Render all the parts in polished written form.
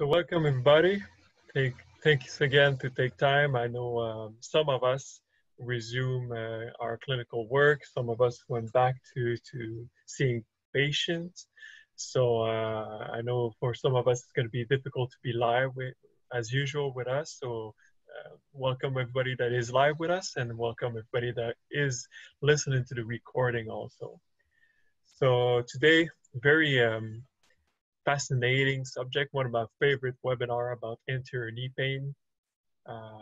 So welcome everybody. Thanks again to take time. I know some of us resume our clinical work. Some of us went back to seeing patients. So I know for some of us it's going to be difficult to be live with, as usual with us. So welcome everybody that is live with us, and welcome everybody that is listening to the recording also. So today, very fascinating subject, one of my favorite webinars about anterior knee pain.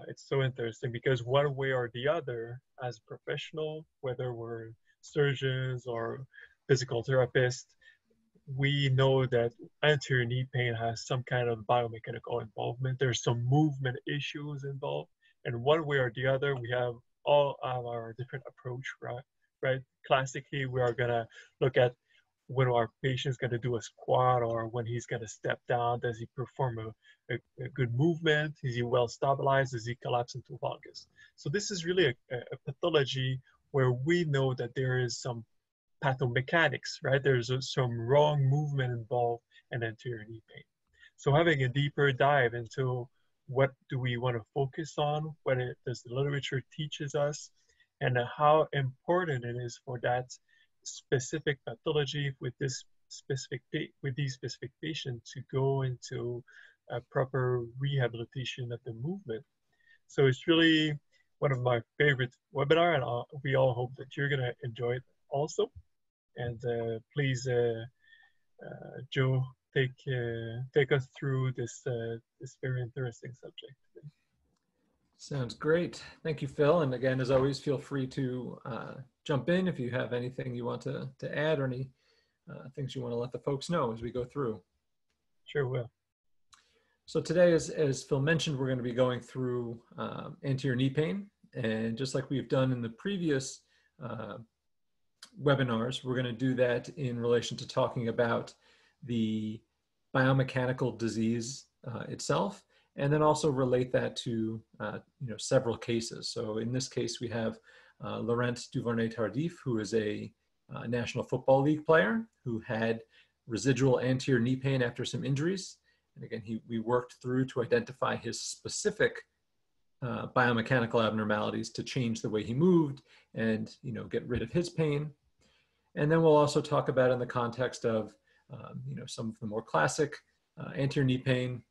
It's so interesting because one way or the other, as a professional, whether we're surgeons or physical therapists, we know that anterior knee pain has some kind of biomechanical involvement. There's some movement issues involved. And one way or the other, we have all of our different approach, right? Classically, we are going to look at when our patient's going to do a squat or when he's going to step down. Does he perform a good movement? Is he well stabilized? Does he collapse into valgus? So this is really a pathology where we know that there is some pathomechanics, right? There's some wrong movement involved in anterior knee pain. So having a deeper dive into what do we want to focus on, what does the literature teaches us, and how important it is for that specific pathology with this specific these specific patients to go into a proper rehabilitation of the movement. So it's really one of my favorite webinars, and we all hope that you're going to enjoy it also. And please, Joe, take us through this this very interesting subject today. Sounds great. Thank you, Phil. And again, as always, feel free to jump in if you have anything you want to add or any things you want to let the folks know as we go through. Sure will. So today, as Phil mentioned, we're going to be going through anterior knee pain. And just like we've done in the previous webinars, we're going to do that in relation to talking about the biomechanical disease itself, and then also relate that to several cases. So in this case, we have Laurent Duvernay-Tardif, who is a National Football League player who had residual anterior knee pain after some injuries. And again, we worked through to identify his specific biomechanical abnormalities to change the way he moved and get rid of his pain. And then we'll also talk about in the context of some of the more classic anterior knee pain.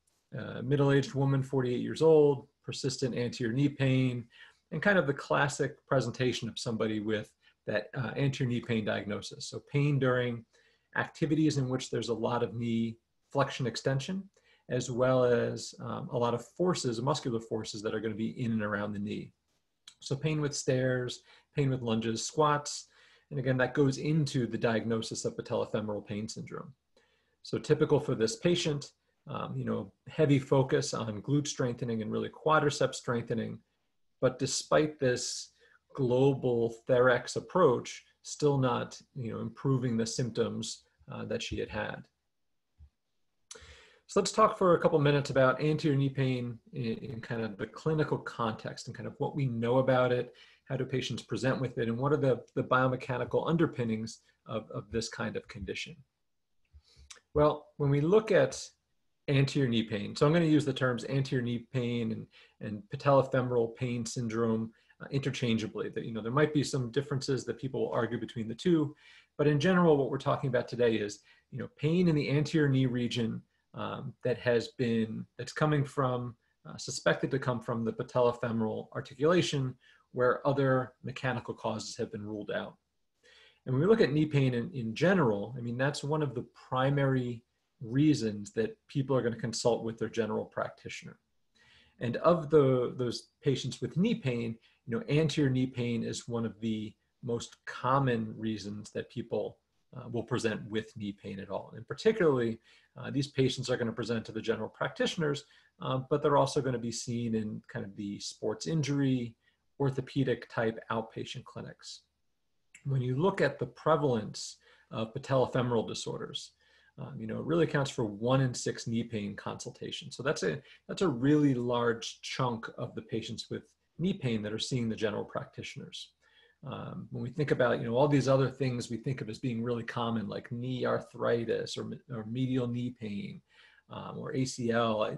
Middle-aged woman, 48 years old, persistent anterior knee pain, and kind of the classic presentation of somebody with that anterior knee pain diagnosis. So pain during activities in which there's a lot of knee flexion extension, as well as a lot of forces, muscular forces that are going to be in and around the knee. So pain with stairs, pain with lunges, squats, and again, that goes into the diagnosis of patellofemoral pain syndrome. So typical for this patient, heavy focus on glute strengthening and really quadriceps strengthening. But despite this global thorax approach, still not, improving the symptoms that she had had. So let's talk for a couple minutes about anterior knee pain in kind of the clinical context and kind of what we know about it, how do patients present with it, and what are the biomechanical underpinnings of this kind of condition. Well, when we look at anterior knee pain. So I'm going to use the terms anterior knee pain and patellofemoral pain syndrome interchangeably. That there might be some differences that people will argue between the two, but in general, what we're talking about today is pain in the anterior knee region that's coming from suspected to come from the patellofemoral articulation, where other mechanical causes have been ruled out. And when we look at knee pain in general, I mean that's one of the primary reasons that people are going to consult with their general practitioner. And of those patients with knee pain, anterior knee pain is one of the most common reasons that people will present with knee pain at all. And particularly, these patients are going to present to the general practitioners, but they're also going to be seen in kind of the sports injury, orthopedic type outpatient clinics. When you look at the prevalence of patellofemoral disorders, it really accounts for 1 in 6 knee pain consultations. So that's a really large chunk of the patients with knee pain that are seeing the general practitioners. When we think about, all these other things we think of as being really common, like knee arthritis or medial knee pain, or ACL.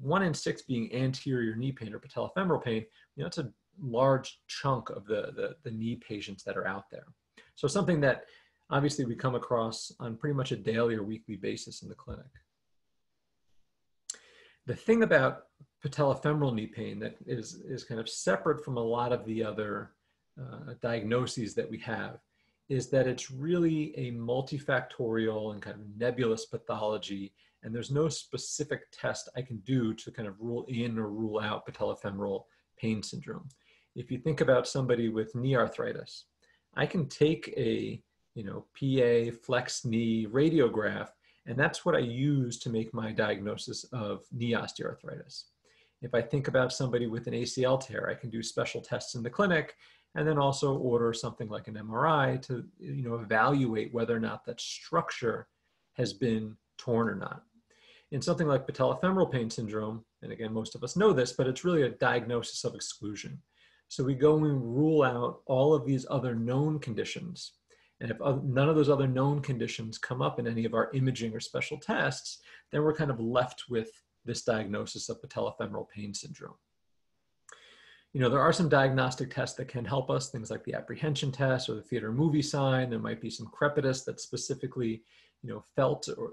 One in six being anterior knee pain or patellofemoral pain, you know, it's a large chunk of the knee patients that are out there. So something that obviously we come across on pretty much a daily or weekly basis in the clinic. The thing about patellofemoral knee pain that is kind of separate from a lot of the other diagnoses that we have is that it's really a multifactorial and kind of nebulous pathology, and there's no specific test I can do to kind of rule in or rule out patellofemoral pain syndrome. If you think about somebody with knee arthritis, I can take a, you know, PA flex knee radiograph, and that's what I use to make my diagnosis of knee osteoarthritis. If I think about somebody with an ACL tear, I can do special tests in the clinic and then also order something like an MRI to, you know, evaluate whether or not that structure has been torn or not. In something like patellofemoral pain syndrome, and again, most of us know this, but it's really a diagnosis of exclusion. So we go and rule out all of these other known conditions. And if none of those other known conditions come up in any of our imaging or special tests, then we're kind of left with this diagnosis of patellofemoral pain syndrome. You know, there are some diagnostic tests that can help us, things like the apprehension test or the theater movie sign. There might be some crepitus that's specifically, you know, felt or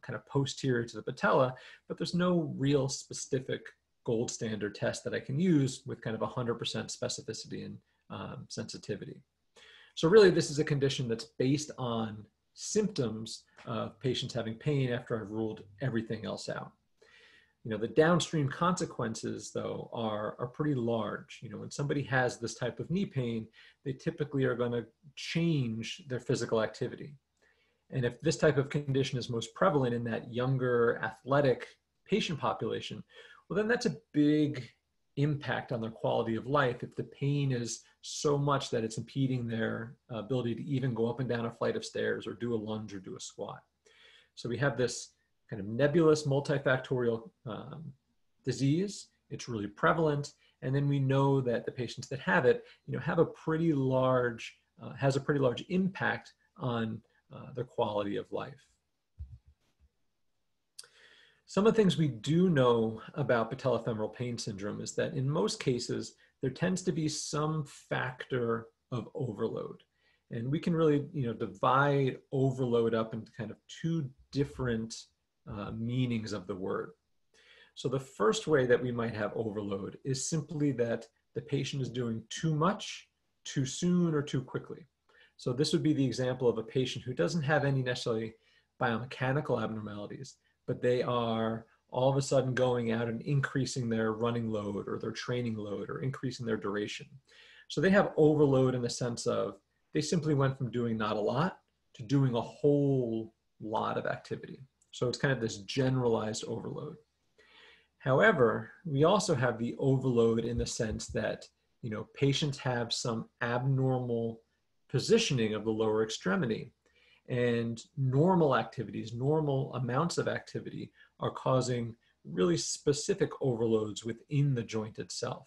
kind of posterior to the patella, but there's no real specific gold standard test that I can use with kind of 100% specificity and sensitivity. So really, this is a condition that's based on symptoms of patients having pain after I've ruled everything else out. You know, the downstream consequences, though, are pretty large. You know, when somebody has this type of knee pain, they typically are going to change their physical activity. And if this type of condition is most prevalent in that younger, athletic patient population, well, then that's a big impact on their quality of life if the pain is so much that it's impeding their ability to even go up and down a flight of stairs or do a lunge or do a squat. So we have this kind of nebulous, multifactorial disease. It's really prevalent. And then we know that the patients that have it, you know, have a pretty large, has a pretty large impact on their quality of life. Some of the things we do know about patellofemoral pain syndrome is that in most cases, there tends to be some factor of overload. And we can really, you know, divide overload up into kind of two different meanings of the word. So the first way that we might have overload is simply that the patient is doing too much, too soon, or too quickly. So this would be the example of a patient who doesn't have any necessarily biomechanical abnormalities, but they are all of a sudden going out and increasing their running load or their training load or increasing their duration. So they have overload in the sense of they simply went from doing not a lot to doing a whole lot of activity. So it's kind of this generalized overload. However, we also have the overload in the sense that, you know, patients have some abnormal positioning of the lower extremity, and normal activities, normal amounts of activity are causing really specific overloads within the joint itself.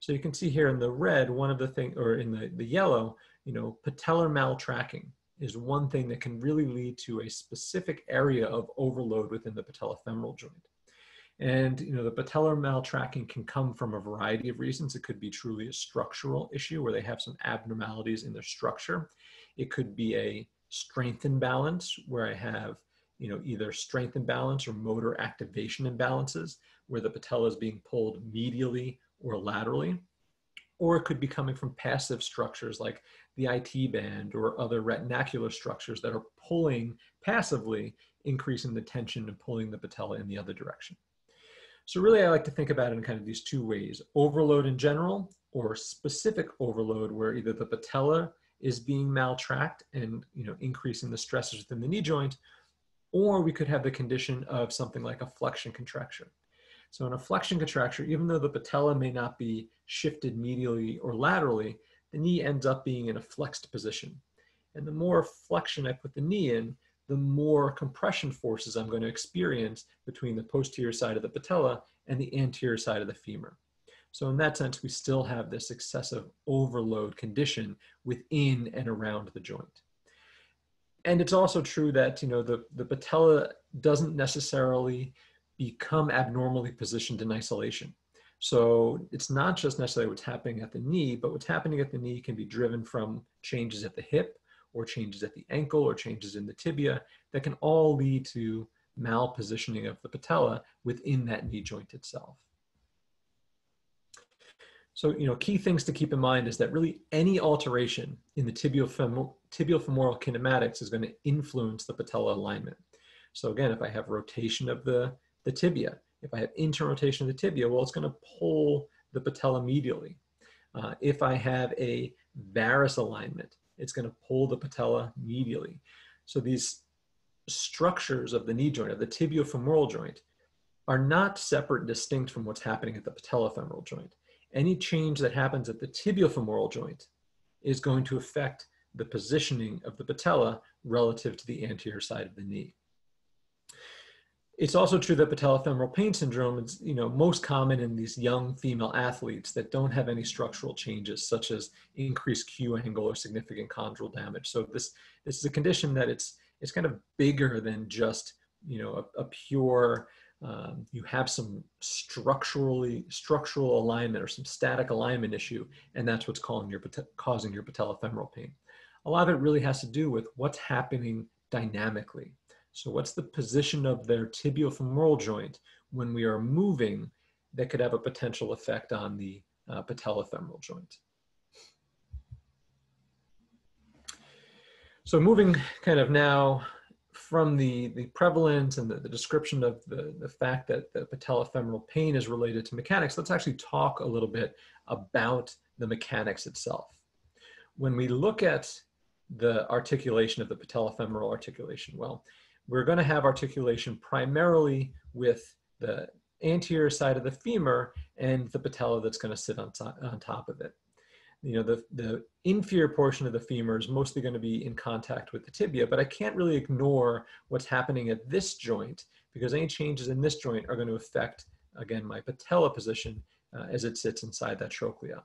So you can see here in the red, one of the things, or in the yellow, you know, patellar maltracking is one thing that can really lead to a specific area of overload within the patellofemoral joint. And, you know, the patellar maltracking can come from a variety of reasons. It could be truly a structural issue where they have some abnormalities in their structure. It could be a strength imbalance where I have, you know, either strength imbalance or motor activation imbalances where the patella is being pulled medially or laterally, or it could be coming from passive structures like the IT band or other retinacular structures that are pulling passively, increasing the tension and pulling the patella in the other direction. So really, I like to think about it in kind of these two ways, overload in general or specific overload where either the patella is being maltracked and, you know, increasing the stresses within the knee joint, or we could have the condition of something like a flexion contracture. So in a flexion contracture, even though the patella may not be shifted medially or laterally, the knee ends up being in a flexed position. And the more flexion I put the knee in, the more compression forces I'm going to experience between the posterior side of the patella and the anterior side of the femur. So in that sense, we still have this excessive overload condition within and around the joint. And it's also true that, you know, the patella doesn't necessarily become abnormally positioned in isolation. So it's not just necessarily what's happening at the knee, but what's happening at the knee can be driven from changes at the hip or changes at the ankle or changes in the tibia that can all lead to malpositioning of the patella within that knee joint itself. So, you know, key things to keep in mind is that really any alteration in the tibiofemoral kinematics is going to influence the patella alignment. So again, if I have rotation of the tibia, if I have interrotation of the tibia, well, it's going to pull the patella medially. If I have a varus alignment, it's going to pull the patella medially. So these structures of the knee joint, of the tibiofemoral joint, are not separate and distinct from what's happening at the patellofemoral joint. Any change that happens at the tibiofemoral joint is going to affect the positioning of the patella relative to the anterior side of the knee. It's also true that patellofemoral pain syndrome is, you know, most common in these young female athletes that don't have any structural changes such as increased Q angle or significant chondral damage. So this is a condition that it's kind of bigger than just, you know, a pure, you have some structural alignment or some static alignment issue, and that's what's causing your patellofemoral pain. A lot of it really has to do with what's happening dynamically. So what's the position of their tibiofemoral joint when we are moving that could have a potential effect on the patellofemoral joint? So moving kind of now from the prevalence and the description of the fact that the patellofemoral pain is related to mechanics, let's actually talk a little bit about the mechanics itself. When we look at the articulation of the patellofemoral articulation, well, we're going to have articulation primarily with the anterior side of the femur and the patella that's going to sit on top of it. You know, the inferior portion of the femur is mostly going to be in contact with the tibia, but I can't really ignore what's happening at this joint because any changes in this joint are going to affect, again, my patella position as it sits inside that trochlea.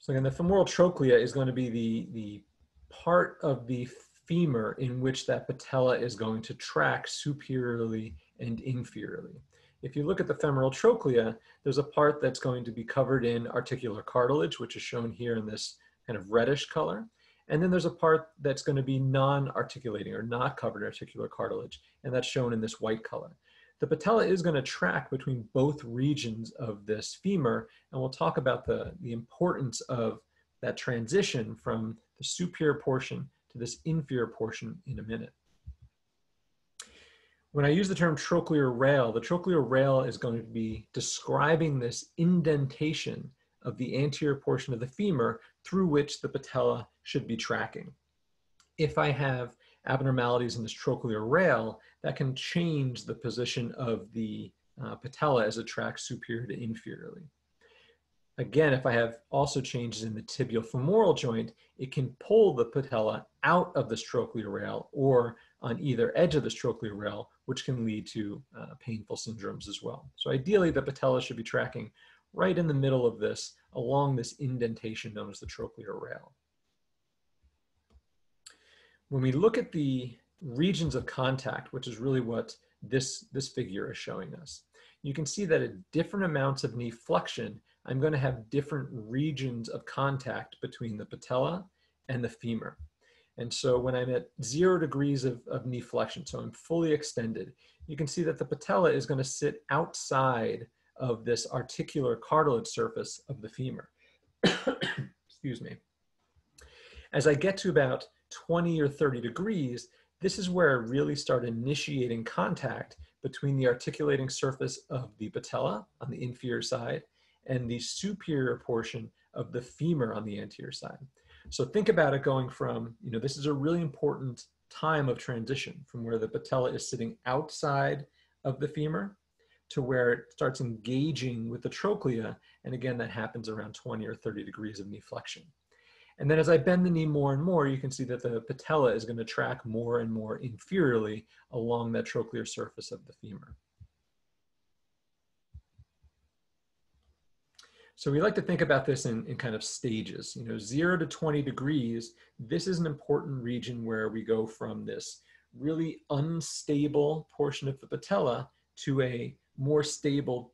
So again, the femoral trochlea is going to be the part of the femur in which that patella is going to track superiorly and inferiorly. If you look at the femoral trochlea, there's a part that's going to be covered in articular cartilage, which is shown here in this kind of reddish color. And then there's a part that's going to be non-articulating or not covered in articular cartilage, and that's shown in this white color. The patella is going to track between both regions of this femur, and we'll talk about the importance of that transition from the superior portion to this inferior portion in a minute. When I use the term trochlear rail, the trochlear rail is going to be describing this indentation of the anterior portion of the femur through which the patella should be tracking. If I have abnormalities in this trochlear rail, that can change the position of the patella as it tracks superior to inferiorly. Again, if I have also changes in the tibiofemoral joint, it can pull the patella out of the trochlear rail or on either edge of the trochlear rail, which can lead to painful syndromes as well. So ideally, the patella should be tracking right in the middle of this, along this indentation known as the trochlear rail. When we look at the regions of contact, which is really what this figure is showing us, you can see that at different amounts of knee flexion, I'm going to have different regions of contact between the patella and the femur. And so when I'm at 0 degrees of knee flexion, so I'm fully extended, you can see that the patella is going to sit outside of this articular cartilage surface of the femur. Excuse me. As I get to about 20 or 30 degrees, this is where I really start initiating contact between the articulating surface of the patella on the inferior side and the superior portion of the femur on the anterior side. So think about it going from, you know, this is a really important time of transition from where the patella is sitting outside of the femur to where it starts engaging with the trochlea. And again, that happens around 20 or 30 degrees of knee flexion. And then as I bend the knee more and more, you can see that the patella is going to track more and more inferiorly along that trochlear surface of the femur. So we like to think about this in kind of stages, 0 to 20 degrees. This is an important region where we go from this really unstable portion of the patella to a more stable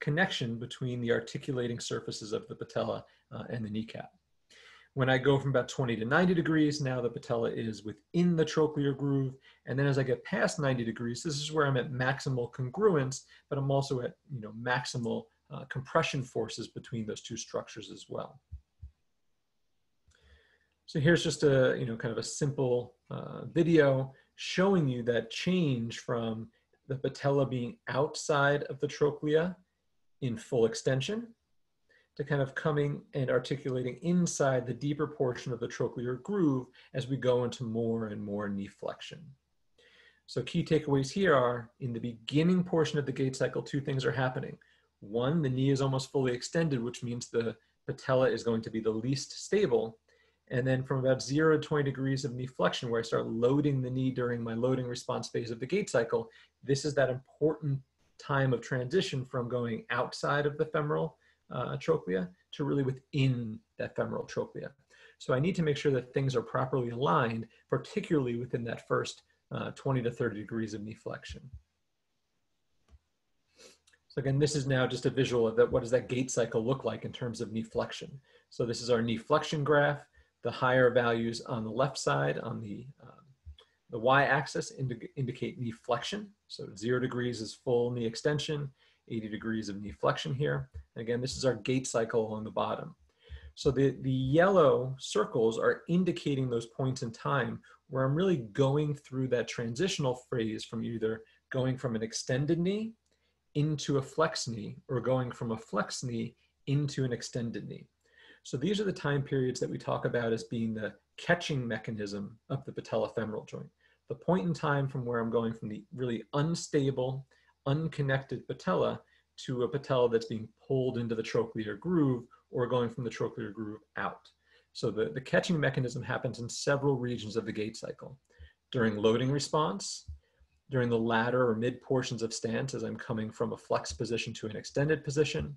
connection between the articulating surfaces of the patella and the kneecap. When I go from about 20 to 90 degrees, now the patella is within the trochlear groove. And then as I get past 90 degrees, this is where I'm at maximal congruence, but I'm also at maximal compression forces between those two structures as well. So here's just a kind of a simple video showing you that change from the patella being outside of the trochlea in full extension to kind of coming and articulating inside the deeper portion of the trochlear groove as we go into more and more knee flexion. So key takeaways here are, in the beginning portion of the gait cycle, two things are happening. One, the knee is almost fully extended, which means the patella is going to be the least stable. And then from about 0 to 20 degrees of knee flexion, where I start loading the knee during my loading response phase of the gait cycle, this is that important time of transition from going outside of the femoral trochlea to really within that femoral trochlea. So I need to make sure that things are properly aligned, particularly within that first 20 to 30 degrees of knee flexion. So again, this is now just a visual of that. What does that gait cycle look like in terms of knee flexion? So this is our knee flexion graph. The higher values on the left side on the y-axis indicate knee flexion. So 0 degrees is full knee extension, 80 degrees of knee flexion here. And again, this is our gait cycle along the bottom. So the yellow circles are indicating those points in time where I'm really going through that transitional phase from either going from an extended knee into a flex knee or going from a flex knee into an extended knee. So these are the time periods that we talk about as being the catching mechanism of the patellofemoral joint. The point in time from where I'm going from the really unstable, unconnected patella to a patella that's being pulled into the trochlear groove or going from the trochlear groove out. So the catching mechanism happens in several regions of the gait cycle. During loading response, during the latter or mid portions of stance as I'm coming from a flex position to an extended position,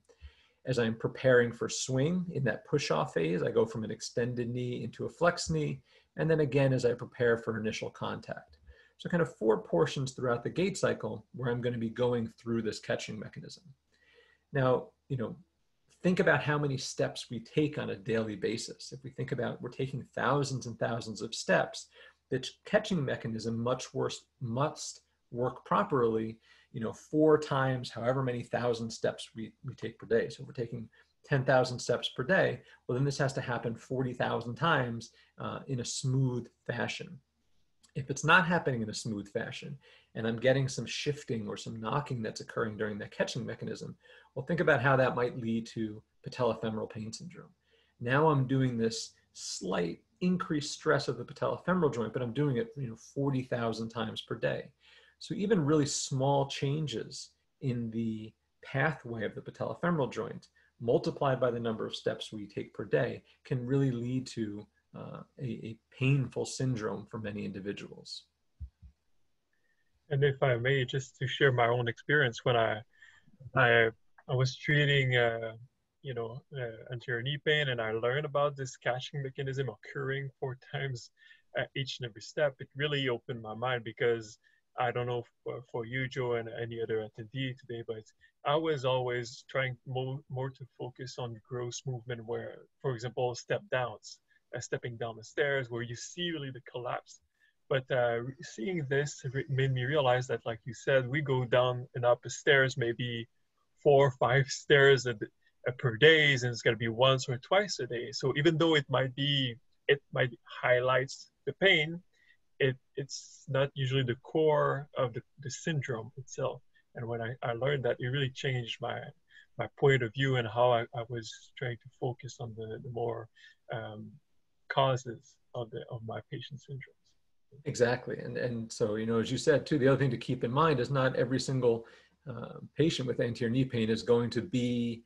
as I'm preparing for swing in that push-off phase, I go from an extended knee into a flex knee, and then again as I prepare for initial contact. So kind of four portions throughout the gait cycle where I'm going to be going through this catching mechanism. Now, think about how many steps we take on a daily basis. If we think about we're taking thousands and thousands of steps, the catching mechanism must work properly 4 times however many thousand steps we take per day. So if we're taking 10,000 steps per day, well then this has to happen 40,000 times in a smooth fashion. If it's not happening in a smooth fashion and I'm getting some shifting or some knocking that's occurring during that catching mechanism, well think about how that might lead to patellofemoral pain syndrome. Now I'm doing this slight increased stress of the patellofemoral joint, but I'm doing it 40,000 times per day. So even really small changes in the pathway of the patellofemoral joint multiplied by the number of steps we take per day can really lead to a painful syndrome for many individuals. And if I may, just to share my own experience, when I was treating anterior knee pain and I learned about this catching mechanism occurring 4 times at each and every step, it really opened my mind, because I don't know for you, Joe, and any other attendee today, but I was always trying more to focus on gross movement where, for example, step downs, stepping down the stairs, where you see really the collapse. But seeing this made me realize that, like you said, we go down and up the stairs, maybe 4 or 5 stairs per day, and it's going to be once or twice a day. So even though it might highlight the pain, it's not usually the core of the syndrome itself. And when I learned that, it really changed my point of view and how I was trying to focus on the more causes of my patient syndromes. Exactly. And so, as you said too, the other thing to keep in mind is not every single patient with anterior knee pain is going to be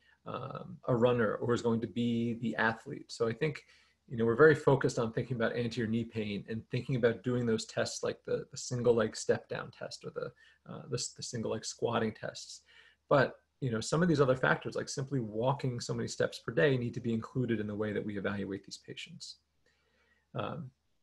a runner or is going to be the athlete. So I think we're very focused on thinking about anterior knee pain and thinking about doing those tests like the single leg step down test or the single leg squatting tests. But you know, some of these other factors, like simply walking so many steps per day, need to be included in the way that we evaluate these patients.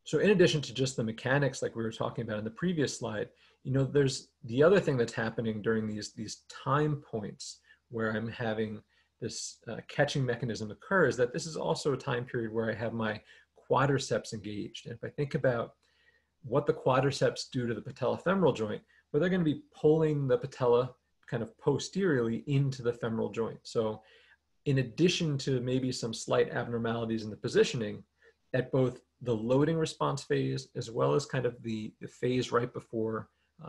So in addition to just the mechanics, like we were talking about in the previous slide, you know, there's the other thing that's happening during these time points where I'm having this catching mechanism occur, is that this is also a time period where I have my quadriceps engaged. And if I think about what the quadriceps do to the patellofemoral joint, well, they're going to be pulling the patella kind of posteriorly into the femoral joint. So in addition to maybe some slight abnormalities in the positioning, at both the loading response phase, as well as kind of the phase right before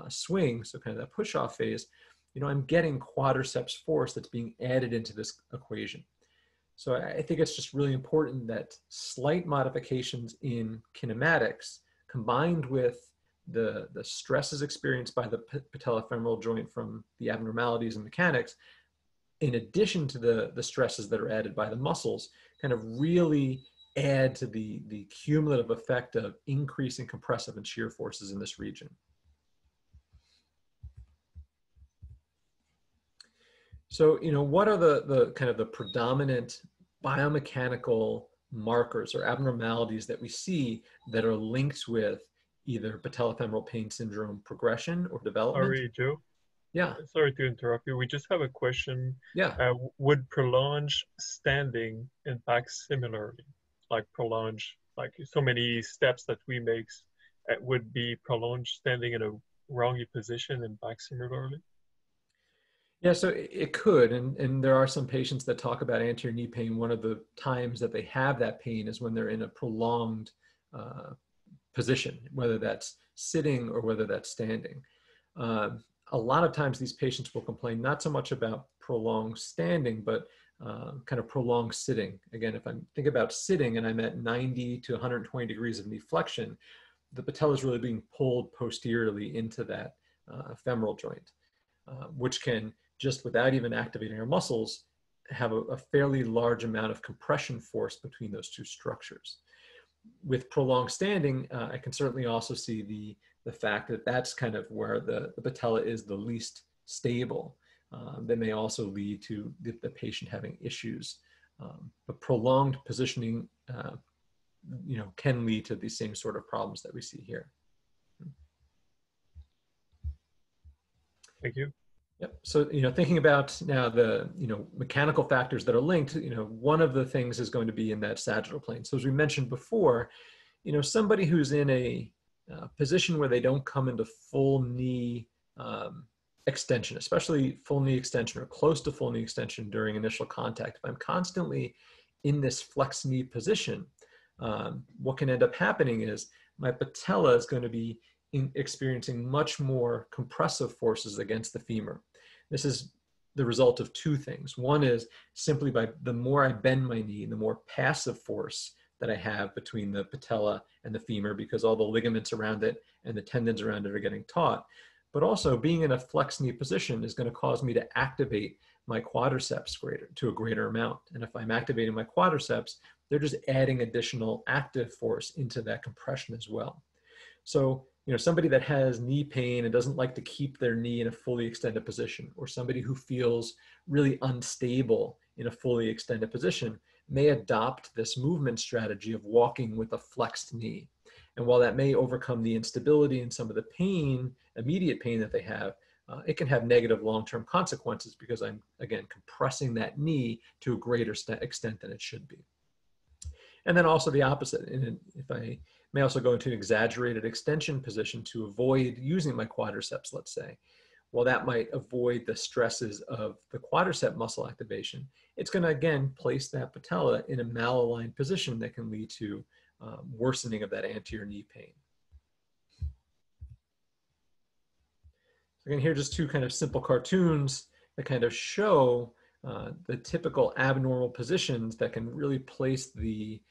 swing, so kind of that push-off phase, you know, I'm getting quadriceps force that's being added into this equation. So I think it's just really important that slight modifications in kinematics combined with the stresses experienced by the patellofemoral joint from the abnormalities and mechanics, in addition to the stresses that are added by the muscles, kind of really add to the cumulative effect of increasing compressive and shear forces in this region. So, you know, what are the kind of the predominant biomechanical markers or abnormalities that we see that are linked with either patellofemoral pain syndrome progression or development? Sorry, Joe. Yeah. Sorry to interrupt you. We just have a question. Yeah. Would prolonged standing impact similarly? Like prolonged, like so many steps that we make, would be prolonged standing in a wrong position impact similarly? Yeah, so it could, and there are some patients that talk about anterior knee pain. One of the times that they have that pain is when they're in a prolonged position, whether that's sitting or whether that's standing. A lot of times these patients will complain not so much about prolonged standing, but kind of prolonged sitting. Again, if I think about sitting and I'm at 90 to 120 degrees of knee flexion, the patella is really being pulled posteriorly into that femoral joint, which can, just without even activating our muscles, have a fairly large amount of compression force between those two structures. With prolonged standing, I can certainly also see the fact that that's kind of where the patella is the least stable. That may also lead to the patient having issues. But prolonged positioning, you know, can lead to the same sort of problems that we see here. Thank you. Yep. So, you know, thinking about now the, you know, mechanical factors that are linked, you know, one of the things is going to be in that sagittal plane. So as we mentioned before, you know, somebody who's in a position where they don't come into full knee extension, especially full knee extension or close to full knee extension during initial contact, if I'm constantly in this flexed knee position, what can end up happening is my patella is going to be experiencing much more compressive forces against the femur. This is the result of two things. One is simply by the more I bend my knee, the more passive force that I have between the patella and the femur, because all the ligaments around it and the tendons around it are getting taut. But also being in a flexed knee position is going to cause me to activate my quadriceps to a greater amount. And if I'm activating my quadriceps, they're just adding additional active force into that compression as well. So, you know, somebody that has knee pain and doesn't like to keep their knee in a fully extended position, or somebody who feels really unstable in a fully extended position, may adopt this movement strategy of walking with a flexed knee. And while that may overcome the instability and some of the pain, immediate pain that they have, it can have negative long-term consequences because I'm, again, compressing that knee to a greater extent than it should be. And then also the opposite. And if I may also go into an exaggerated extension position to avoid using my quadriceps, let's say. While that might avoid the stresses of the quadricep muscle activation, it's going to, again, place that patella in a malaligned position that can lead to worsening of that anterior knee pain. So again, here are just two kind of simple cartoons that kind of show the typical abnormal positions that can really place the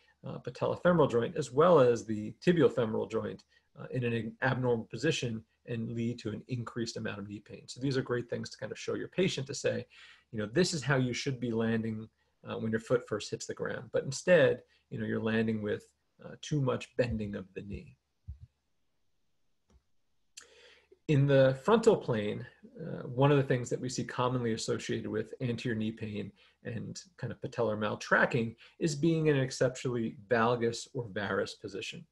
patellofemoral joint as well as the tibiofemoral joint in an abnormal position and lead to an increased amount of knee pain. So these are great things to kind of show your patient to say, you know, this is how you should be landing when your foot first hits the ground. But instead, you know, you're landing with too much bending of the knee. In the frontal plane, one of the things that we see commonly associated with anterior knee pain and kind of patellar maltracking is being in an exceptionally valgus or varus position.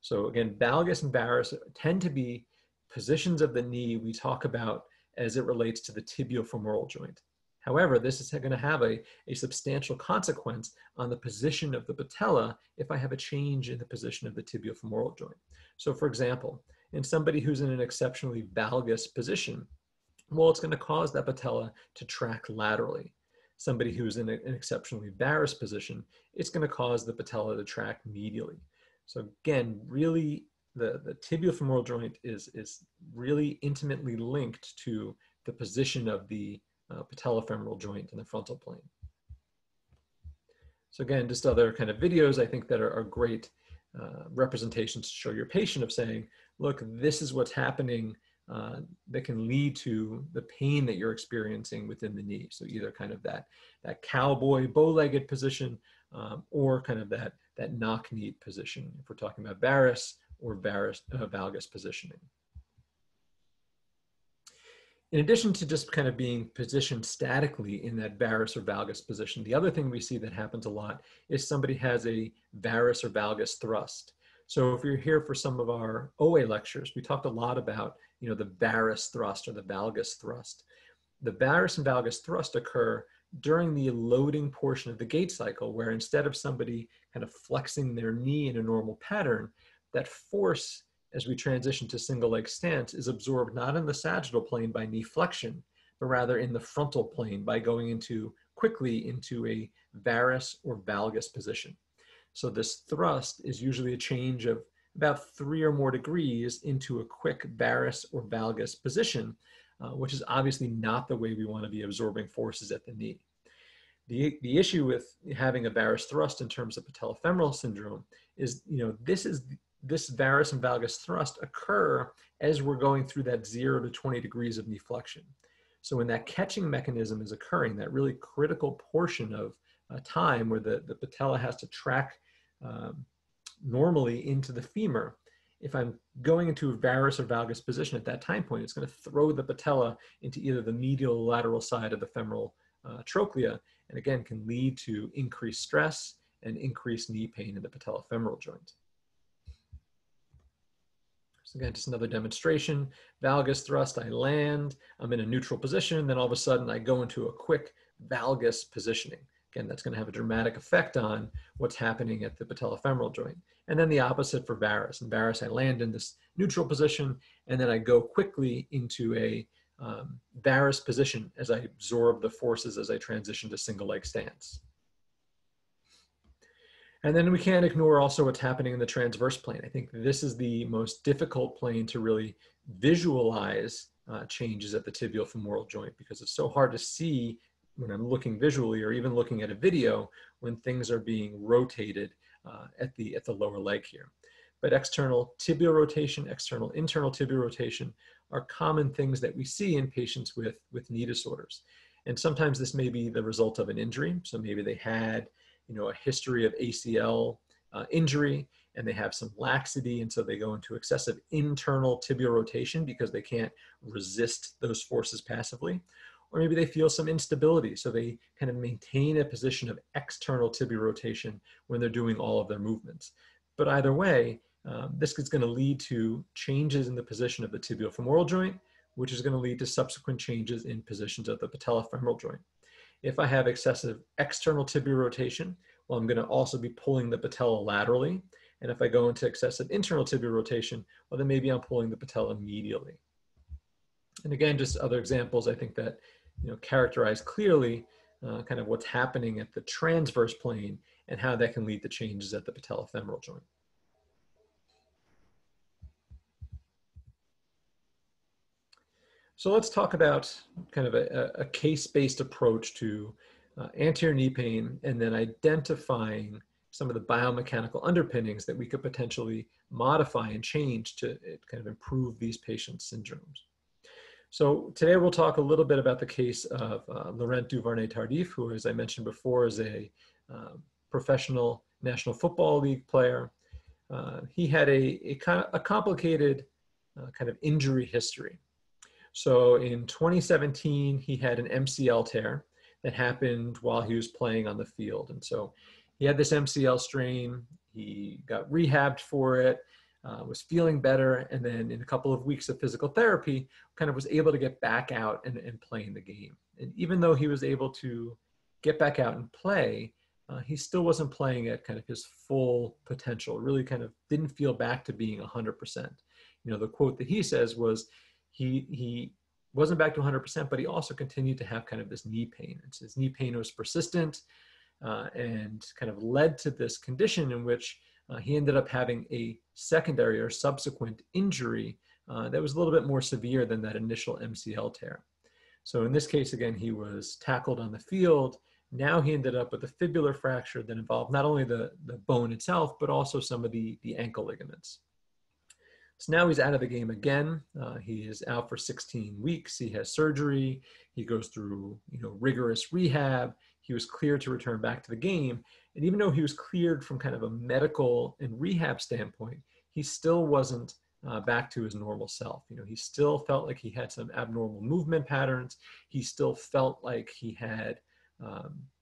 So again, valgus and varus tend to be positions of the knee we talk about as it relates to the tibiofemoral joint. However, this is going to have a substantial consequence on the position of the patella if I have a change in the position of the tibiofemoral joint. So for example, in somebody who's in an exceptionally valgus position, well, it's going to cause that patella to track laterally. Somebody who's in an exceptionally varus position, it's going to cause the patella to track medially. So again, really the tibiofemoral joint is really intimately linked to the position of the patellofemoral joint in the frontal plane. So again, just other kind of videos I think that are great representations to show your patient of saying, look, this is what's happening that can lead to the pain that you're experiencing within the knee. So either kind of that cowboy bow-legged position or kind of that knock-kneed position if we're talking about varus or valgus positioning. In addition to just kind of being positioned statically in that varus or valgus position, the other thing we see that happens a lot is somebody has a varus or valgus thrust. So if you're here for some of our OA lectures, we talked a lot about, you know, the varus thrust or the valgus thrust. The varus and valgus thrust occur during the loading portion of the gait cycle, where instead of somebody kind of flexing their knee in a normal pattern, that force as we transition to single leg stance is absorbed not in the sagittal plane by knee flexion, but rather in the frontal plane by going quickly into a varus or valgus position. So this thrust is usually a change of about 3 or more degrees into a quick varus or valgus position, which is obviously not the way we want to be absorbing forces at the knee. The issue with having a varus thrust in terms of patellofemoral syndrome is, you know, this varus and valgus thrust occur as we're going through that 0 to 20 degrees of knee flexion. So when that catching mechanism is occurring, that really critical portion of time where the patella has to track normally into the femur, if I'm going into a varus or valgus position at that time point, it's going to throw the patella into either the medial or lateral side of the femoral trochlea, and again can lead to increased stress and increased knee pain in the patellofemoral joint. So again, just another demonstration. Valgus thrust, I land, I'm in a neutral position, then all of a sudden I go into a quick valgus positioning. Again, that's going to have a dramatic effect on what's happening at the patellofemoral joint. And then the opposite for varus. In varus, I land in this neutral position, and then I go quickly into a varus position as I absorb the forces as I transition to single leg stance. And then we can't ignore also what's happening in the transverse plane. I think this is the most difficult plane to really visualize changes at the tibiofemoral joint, because it's so hard to see when I'm looking visually or even looking at a video when things are being rotated at the lower leg here. But external tibial rotation, external internal tibial rotation are common things that we see in patients with knee disorders. And sometimes this may be the result of an injury. So maybe they had, you know, a history of ACL injury and they have some laxity, and so they go into excessive internal tibial rotation because they can't resist those forces passively. Or maybe they feel some instability, so they kind of maintain a position of external tibial rotation when they're doing all of their movements. But either way, this is going to lead to changes in the position of the tibiofemoral joint, which is going to lead to subsequent changes in positions of the patellofemoral joint. If I have excessive external tibial rotation, well, I'm going to also be pulling the patella laterally. And if I go into excessive internal tibial rotation, well, then maybe I'm pulling the patella medially. And again, just other examples I think that, you know, characterize clearly kind of what's happening at the transverse plane and how that can lead to changes at the patellofemoral joint. So let's talk about kind of a case-based approach to anterior knee pain, and then identifying some of the biomechanical underpinnings that we could potentially modify and change to kind of improve these patients' syndromes. So today we'll talk a little bit about the case of Laurent Duvernay-Tardif, who, as I mentioned before, is a professional National Football League player. He had a complicated kind of injury history. So in 2017, he had an MCL tear that happened while he was playing on the field. And so he had this MCL strain, he got rehabbed for it, was feeling better, and then in a couple of weeks of physical therapy, kind of was able to get back out and play in the game. And even though he was able to get back out and play, he still wasn't playing at kind of his full potential, really kind of didn't feel back to being 100%. You know, the quote that he says was, he wasn't back to 100%, but he also continued to have kind of this knee pain. And so his knee pain was persistent and kind of led to this condition in which he ended up having a secondary or subsequent injury that was a little bit more severe than that initial MCL tear. So in this case, again, he was tackled on the field. Now he ended up with a fibular fracture that involved not only the bone itself, but also some of the ankle ligaments. So now he's out of the game again. He is out for 16 weeks. He has surgery. He goes through, you know, rigorous rehab. He was cleared to return back to the game. And even though he was cleared from kind of a medical and rehab standpoint, he still wasn't back to his normal self. You know, he still felt like he had some abnormal movement patterns. He still felt like he had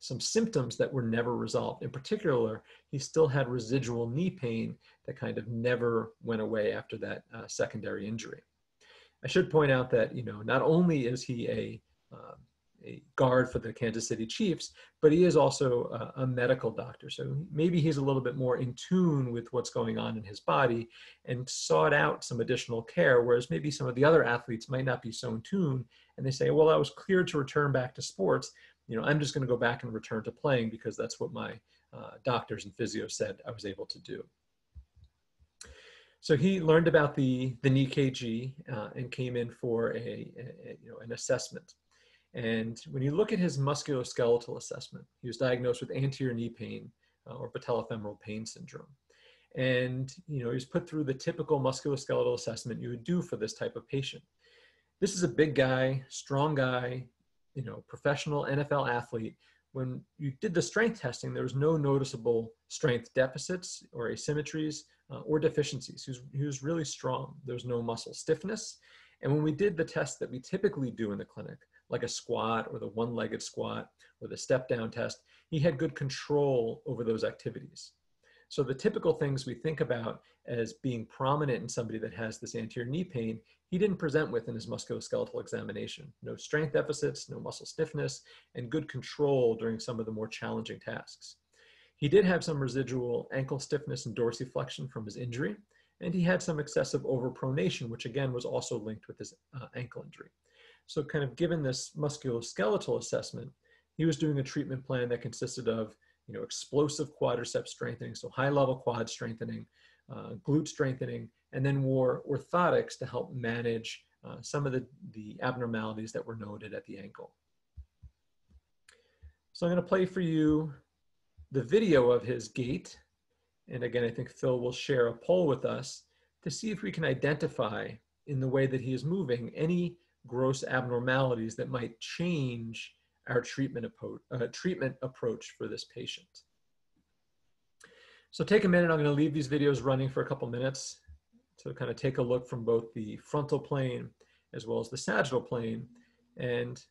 some symptoms that were never resolved. In particular, he still had residual knee pain that kind of never went away after that secondary injury. I should point out that, you know, not only is he a guard for the Kansas City Chiefs, but he is also a medical doctor. So maybe he's a little bit more in tune with what's going on in his body and sought out some additional care, whereas maybe some of the other athletes might not be so in tune. And they say, well, I was cleared to return back to sports. You know, I'm just going to go back and return to playing because that's what my doctors and physios said I was able to do. So he learned about the KneeKG and came in for an assessment. And when you look at his musculoskeletal assessment, he was diagnosed with anterior knee pain or patellofemoral pain syndrome. And, you know, he was put through the typical musculoskeletal assessment you would do for this type of patient. This is a big guy, strong guy, you know, professional NFL athlete. When you did the strength testing, there was no noticeable strength deficits or asymmetries or deficiencies. He was really strong. There was no muscle stiffness. And when we did the test that we typically do in the clinic, like a squat or the one-legged squat or the step-down test, he had good control over those activities. So the typical things we think about as being prominent in somebody that has this anterior knee pain, he didn't present with in his musculoskeletal examination. No strength deficits, no muscle stiffness, and good control during some of the more challenging tasks. He did have some residual ankle stiffness and dorsiflexion from his injury, and he had some excessive overpronation, which again was also linked with his ankle injury. So kind of given this musculoskeletal assessment, he was doing a treatment plan that consisted of, you know, explosive quadricep strengthening, so high-level quad strengthening, glute strengthening, and then wore orthotics to help manage some of the abnormalities that were noted at the ankle. So I'm going to play for you the video of his gait. And again, I think Phil will share a poll with us to see if we can identify in the way that he is moving any gross abnormalities that might change our treatment approach for this patient. So take a minute. I'm going to leave these videos running for a couple minutes to kind of take a look from both the frontal plane as well as the sagittal plane, and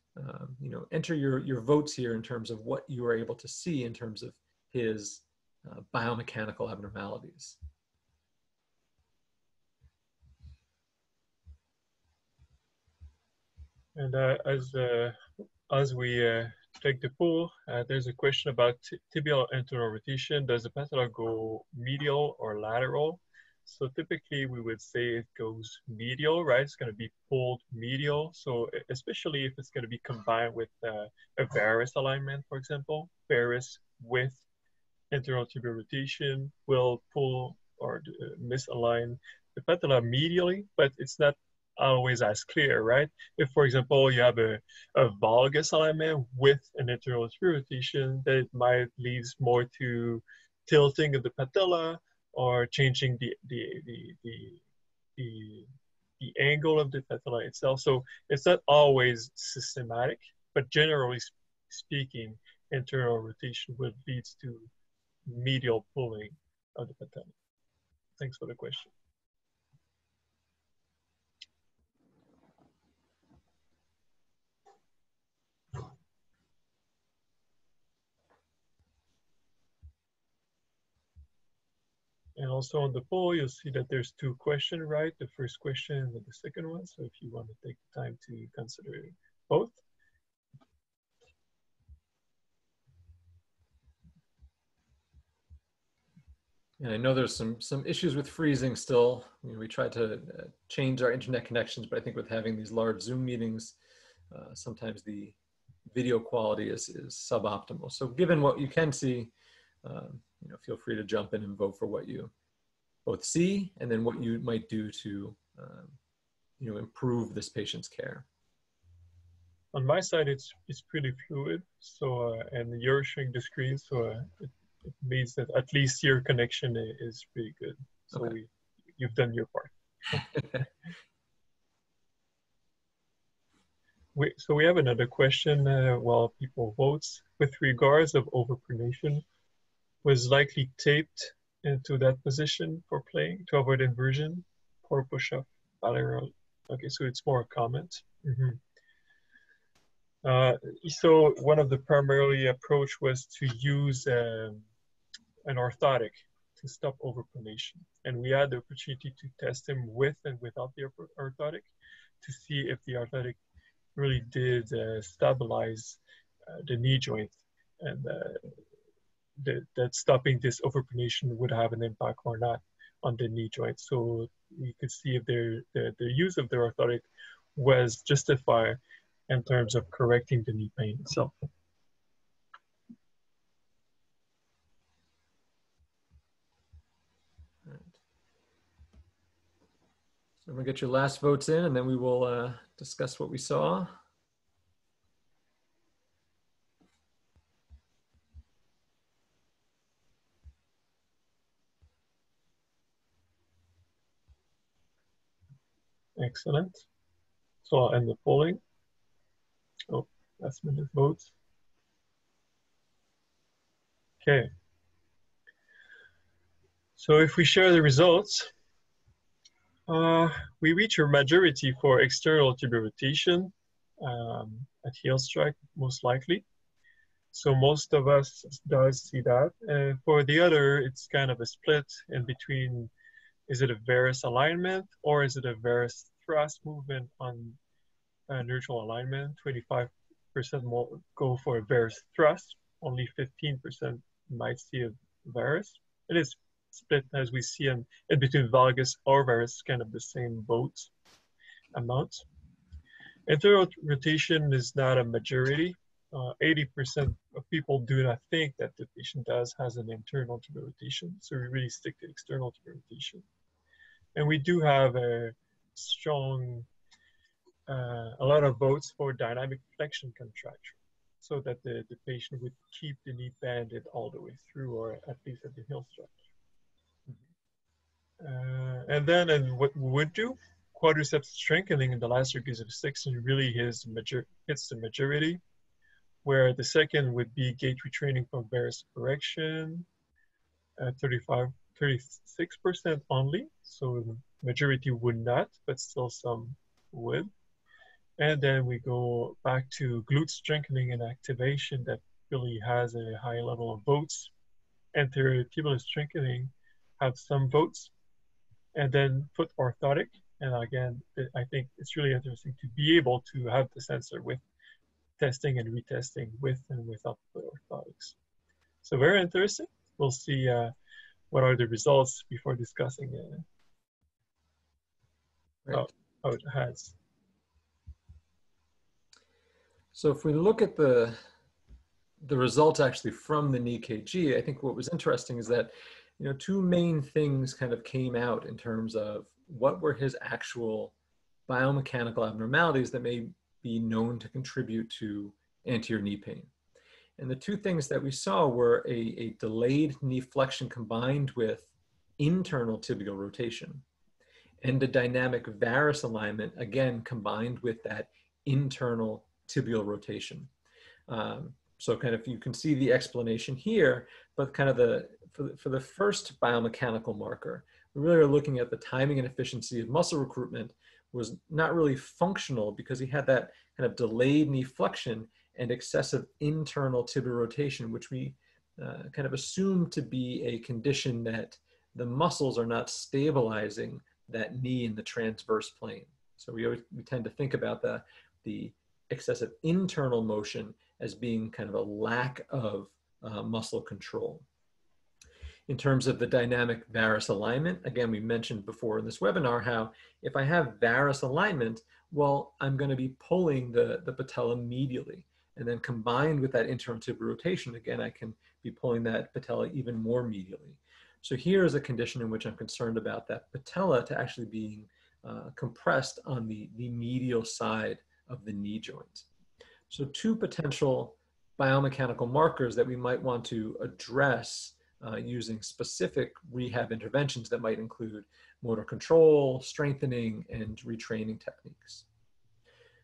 you know, enter your votes here in terms of what you are able to see in terms of his biomechanical abnormalities. And as we take the poll, there's a question about tibial internal rotation. Does the patella go medial or lateral? So typically we would say it goes medial, right? It's going to be pulled medial. So especially if it's going to be combined with a varus alignment, for example, varus with internal tibial rotation will pull or misalign the patella medially, but it's not always as clear, right? If, for example, you have a valgus alignment with an internal tibial rotation, that it might lead more to tilting of the patella or changing the angle of the patella itself. So it's not always systematic, but generally speaking, internal rotation would lead to medial pulling of the patella. Thanks for the question. Also on the poll, you'll see that there's two questions, right? The first question and the second one. So if you want to take the time to consider both. And I know there's some issues with freezing still. I mean, we tried to change our internet connections, but I think with having these large Zoom meetings, sometimes the video quality is suboptimal. So given what you can see, you know, feel free to jump in and vote for what you both see and then what you might do to you know, improve this patient's care. On my side, it's pretty fluid. So, and you're showing the screen, so it means that at least your connection is pretty good. So okay. You've done your part. So we have another question while people vote. With regards of overpronation, was likely taped into that position for playing to avoid inversion, poor push-up, lateral. Okay, so it's more a comment. Mm-hmm. So one of the primary approach was to use an orthotic to stop overpronation. And we had the opportunity to test him with and without the orthotic to see if the orthotic really did stabilize the knee joint, and that stopping this overpronation would have an impact or not on the knee joint. So we could see if the use of the orthotic was justified in terms of correcting the knee pain itself. All right. So we'll get your last votes in and then we will discuss what we saw. Excellent. So I'll end the polling. Oh, last minute votes. Okay. So if we share the results, we reach a majority for external tibial rotation at heel strike, most likely. So most of us does see that. For the other, it's kind of a split in between, is it a varus alignment or is it a varus thrust movement on neutral alignment? 25% more go for a varus thrust, only 15% might see a varus. It is split as we see in between valgus or varus, kind of the same vote amount. Internal rotation is not a majority. 80% of people do not think that the patient has an internal tibial rotation, so we really stick to external tibial rotation. And we do have a strong a lot of votes for dynamic flexion contracture, so that the patient would keep the knee banded all the way through, or at least at the heel stretch. Mm -hmm. And then what we would do, quadriceps strengthening in the last recursive section really hits the majority, where the second would be gait retraining from varus correction, 36% only, so the majority would not, but still some would. And then we go back to glute strengthening and activation that really has a high level of votes. Anterior tibial strengthening have some votes. And then foot orthotic. And again, I think it's really interesting to be able to have the sensor with testing and retesting with and without foot orthotics. So very interesting. We'll see what are the results before discussing how it has. So if we look at the results actually from the KneeKG, I think what was interesting is that, you know, two main things kind of came out in terms of what were his actual biomechanical abnormalities that may be known to contribute to anterior knee pain. And the two things that we saw were a delayed knee flexion combined with internal tibial rotation and a dynamic varus alignment, again, combined with that internal tibial rotation. So kind of you can see the explanation here, but kind of for the first biomechanical marker, we really are looking at the timing and efficiency of muscle recruitment was not really functional because he had that kind of delayed knee flexion and excessive internal tibial rotation, which we kind of assumed to be a condition that the muscles are not stabilizing that knee in the transverse plane. So we tend to think about the excessive internal motion as being kind of a lack of muscle control. In terms of the dynamic varus alignment, again, we mentioned before in this webinar how if I have varus alignment, well, I'm going to be pulling the patella medially. And then combined with that internal tibial rotation, again, I can be pulling that patella even more medially. So here is a condition in which I'm concerned about that patella to actually being compressed on the medial side of the knee joint. So two potential biomechanical markers that we might want to address using specific rehab interventions that might include motor control, strengthening, and retraining techniques.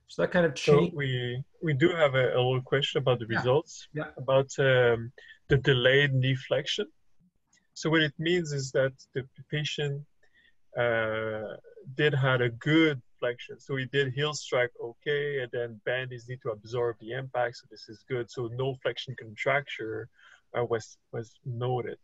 So that kind of change. So we do have a little question about the results, about the delayed knee flexion. So what it means is that the patient did have a good flexion. So he did heel strike okay, and then bend his knee to absorb the impact. So this is good. So no flexion contracture was noted,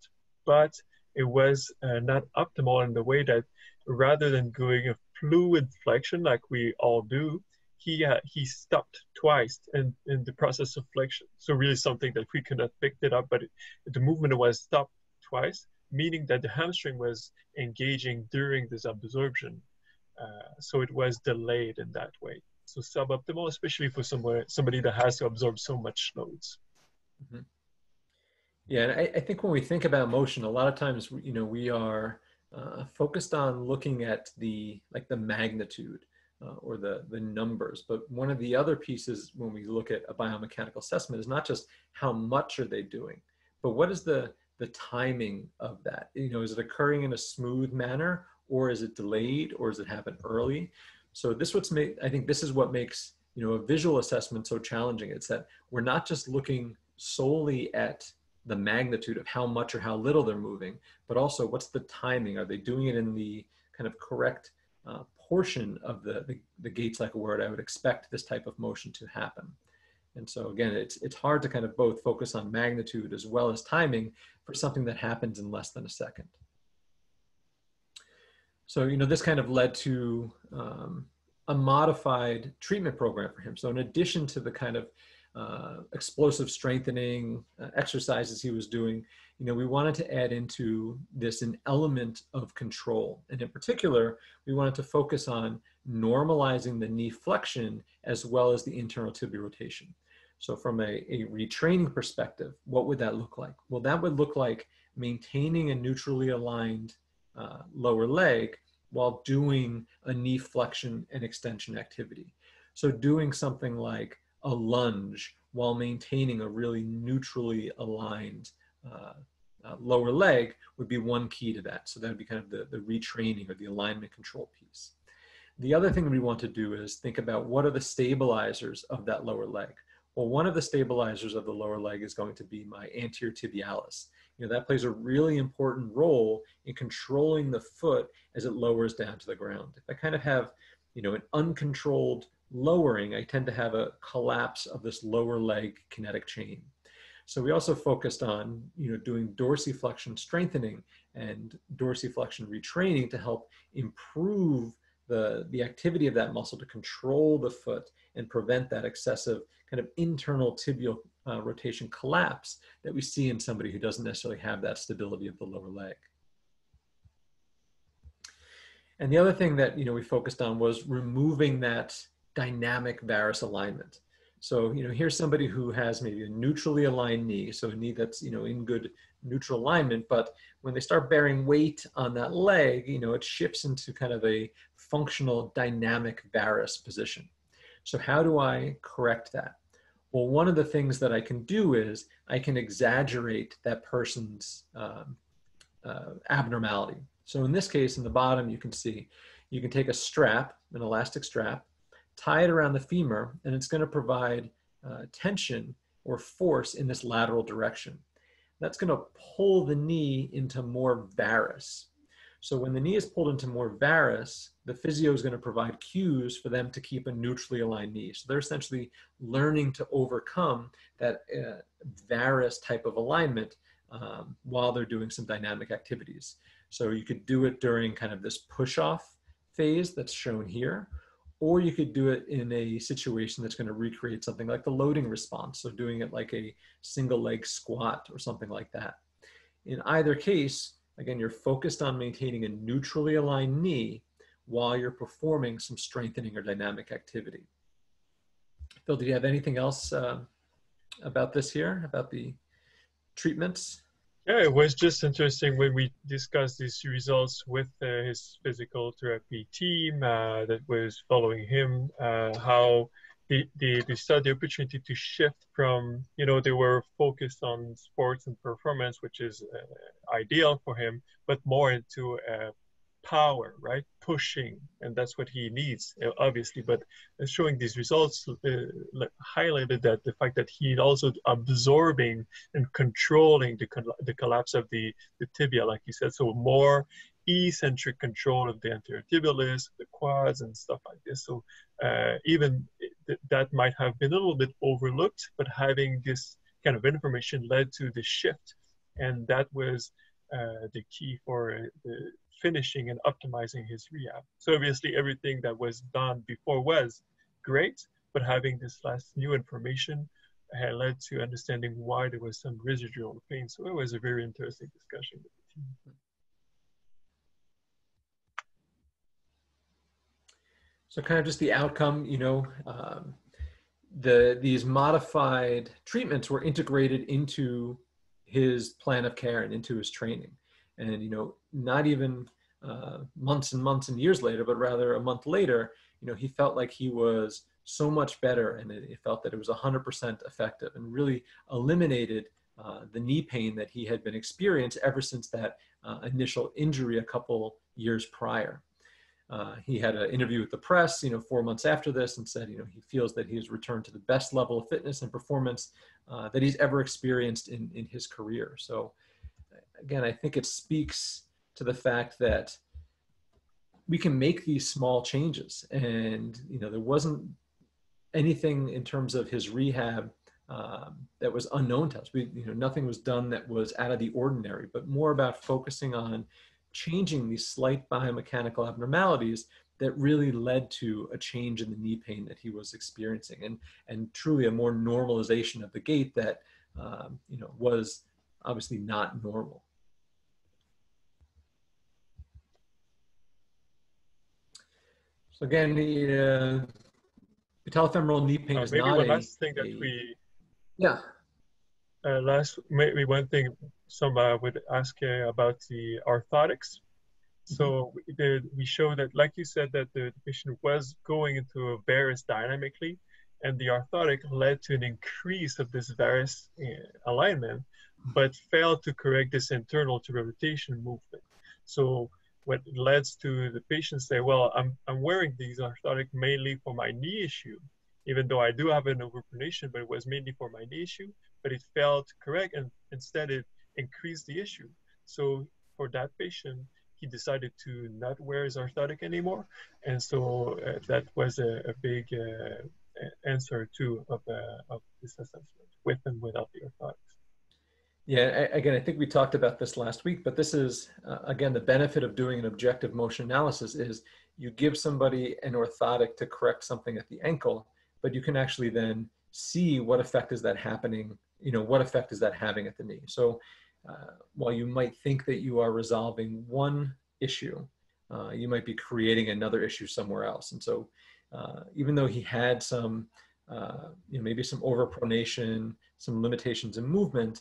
but it was not optimal in the way that rather than going a fluid flexion like we all do, he stopped twice in the process of flexion. So really something that we could not pick it up, but the movement was stopped twice, meaning that the hamstring was engaging during this absorption. So it was delayed in that way. So suboptimal, especially for somebody that has to absorb so much loads. Mm-hmm. Yeah, and I think when we think about motion, a lot of times, you know, we are focused on looking at the magnitude or the numbers. But one of the other pieces when we look at a biomechanical assessment is not just how much are they doing, but what is the timing of that? You know, is it occurring in a smooth manner, or is it delayed, or does it happen early? So this I think this is what makes, you know, a visual assessment so challenging. It's that we're not just looking solely at the magnitude of how much or how little they're moving, but also what's the timing? Are they doing it in the kind of correct portion of the gait cycle where I would expect this type of motion to happen? And so again, it's hard to kind of both focus on magnitude as well as timing for something that happens in less than a second. So, you know, this kind of led to a modified treatment program for him. So in addition to the kind of explosive strengthening exercises he was doing, you know, we wanted to add into this an element of control. And in particular, we wanted to focus on normalizing the knee flexion as well as the internal tibial rotation. So from a retraining perspective, what would that look like? Well, that would look like maintaining a neutrally aligned lower leg while doing a knee flexion and extension activity. So doing something like a lunge while maintaining a really neutrally aligned lower leg would be one key to that. So that would be kind of the retraining or the alignment control piece. The other thing we want to do is think about what are the stabilizers of that lower leg. Well, one of the stabilizers of the lower leg is going to be my anterior tibialis. You know, that plays a really important role in controlling the foot as it lowers down to the ground. If I kind of have, you know, an uncontrolled lowering, I tend to have a collapse of this lower leg kinetic chain. So we also focused on, you know, doing dorsiflexion strengthening and dorsiflexion retraining to help improve the activity of that muscle to control the foot and prevent that excessive kind of internal tibial rotation collapse that we see in somebody who doesn't necessarily have that stability of the lower leg. And the other thing that, you know, we focused on was removing that dynamic varus alignment. So, you know, here's somebody who has maybe a neutrally aligned knee, so a knee that's, you know, in good neutral alignment, but when they start bearing weight on that leg, you know, it shifts into kind of a functional dynamic varus position. So how do I correct that? Well, one of the things that I can do is I can exaggerate that person's abnormality. So in this case, in the bottom, you can see, you can take a strap, an elastic strap, tie it around the femur, and it's going to provide tension or force in this lateral direction. That's going to pull the knee into more varus. So when the knee is pulled into more varus, the physio is going to provide cues for them to keep a neutrally aligned knee. So they're essentially learning to overcome that varus type of alignment while they're doing some dynamic activities. So you could do it during kind of this push-off phase that's shown here, or you could do it in a situation that's going to recreate something like the loading response, so doing it like a single leg squat or something like that. In either case, again, you're focused on maintaining a neutrally aligned knee while you're performing some strengthening or dynamic activity. Phil, did you have anything else about this here, about the treatments? Yeah, it was just interesting when we discussed these results with his physical therapy team that was following him, how they saw the opportunity to shift from, you know, they were focused on sports and performance, which is ideal for him, but more into power, right? Pushing, and that's what he needs, obviously. But showing these results highlighted that the fact that he also absorbing and controlling the collapse of the tibia, like you said, so more eccentric control of the anterior tibialis, the quads, and stuff like this. So even that might have been a little bit overlooked, but having this kind of information led to the shift, and that was the key for the finishing and optimizing his rehab. So obviously everything that was done before was great, but having this last new information had led to understanding why there was some residual pain. So it was a very interesting discussion with the team. So kind of just the outcome, you know, these modified treatments were integrated into his plan of care and into his training. And, you know, not even months and months and years later, but rather a month later, you know, he felt like he was so much better, and it felt that it was 100% effective and really eliminated the knee pain that he had been experiencing ever since that initial injury a couple years prior. He had an interview with the press, you know, 4 months after this, and said, you know, he feels that he has returned to the best level of fitness and performance that he's ever experienced in his career. So again, I think it speaks to the fact that we can make these small changes. And, you know, there wasn't anything in terms of his rehab that was unknown to us. You know, nothing was done that was out of the ordinary, but more about focusing on changing these slight biomechanical abnormalities that really led to a change in the knee pain that he was experiencing, and truly a more normalization of the gait that, you know, was obviously not normal. So again, the patellofemoral knee pain is maybe not one thing some would ask about the orthotics. So we show that, like you said, that the patient was going into a varus dynamically, and the orthotic led to an increase of this varus alignment, but failed to correct this internal tibial rotation movement. So what leads to the patient say, well, I'm wearing these orthotic mainly for my knee issue, even though I do have an overpronation, but it was mainly for my knee issue, but it failed to correct, and instead it increased the issue. So for that patient, he decided to not wear his orthotic anymore. And so that was a big answer too of this assessment, with and without the orthotics. Yeah, again, I think we talked about this last week, but this is, again, the benefit of doing an objective motion analysis is you give somebody an orthotic to correct something at the ankle, but you can actually then see what effect is that happening, you know, what effect is that having at the knee. So while you might think that you are resolving one issue, you might be creating another issue somewhere else. And so even though he had some, you know, maybe some overpronation, some limitations in movement,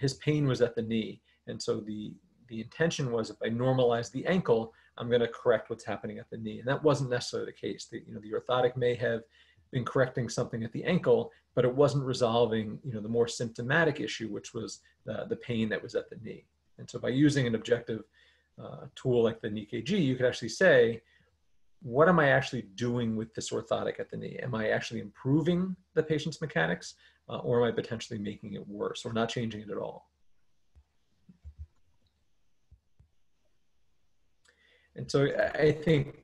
his pain was at the knee. And so the intention was, if I normalize the ankle, I'm going to correct what's happening at the knee. And that wasn't necessarily the case. The, you know, the orthotic may have been correcting something at the ankle, but it wasn't resolving, you know, the more symptomatic issue, which was the pain that was at the knee. And so by using an objective tool like the KneeKG, you could actually say, what am I actually doing with this orthotic at the knee? Am I actually improving the patient's mechanics? Or am I potentially making it worse or not changing it at all? And so I think,